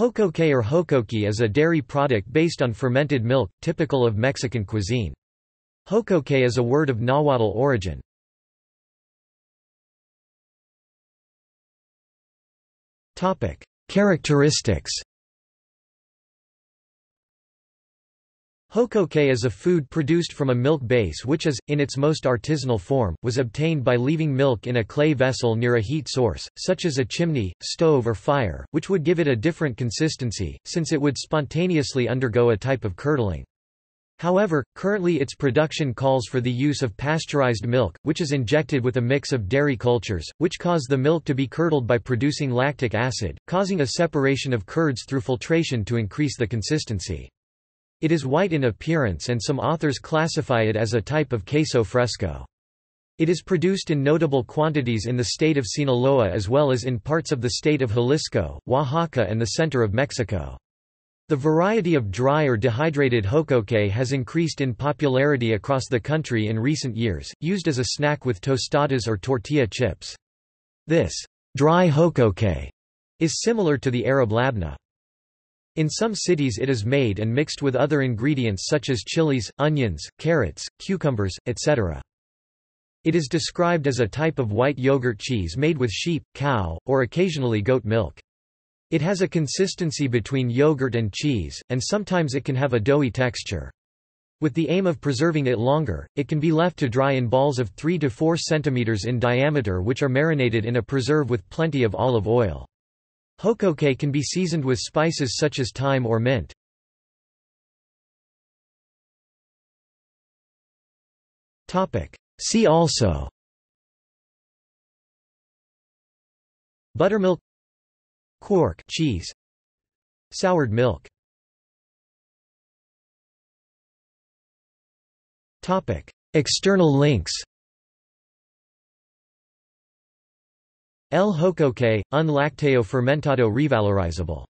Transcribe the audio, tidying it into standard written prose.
Jocoque or jocoqui is a dairy product based on fermented milk, typical of Mexican cuisine. Jocoque is a word of Nahuatl origin. Characteristics. Jocoque is a food produced from a milk base which is, in its most artisanal form, was obtained by leaving milk in a clay vessel near a heat source, such as a chimney, stove or fire, which would give it a different consistency, since it would spontaneously undergo a type of curdling. However, currently its production calls for the use of pasteurized milk, which is injected with a mix of dairy cultures, which cause the milk to be curdled by producing lactic acid, causing a separation of curds through filtration to increase the consistency. It is white in appearance and some authors classify it as a type of queso fresco. It is produced in notable quantities in the state of Sinaloa as well as in parts of the state of Jalisco, Oaxaca and the center of Mexico. The variety of dry or dehydrated jocoque has increased in popularity across the country in recent years, used as a snack with tostadas or tortilla chips. This dry jocoque is similar to the Arab labna. In some cities it is made and mixed with other ingredients such as chilies, onions, carrots, cucumbers, etc. It is described as a type of white yogurt cheese made with sheep, cow, or occasionally goat milk. It has a consistency between yogurt and cheese, and sometimes it can have a doughy texture. With the aim of preserving it longer, it can be left to dry in balls of 3 to 4 cm in diameter which are marinated in a preserve with plenty of olive oil. Jocoque can be seasoned with spices such as thyme or mint. See also: buttermilk, Quark cheese, soured milk. Topic: External links. El Jocoque, un lacteo fermentado revalorizable.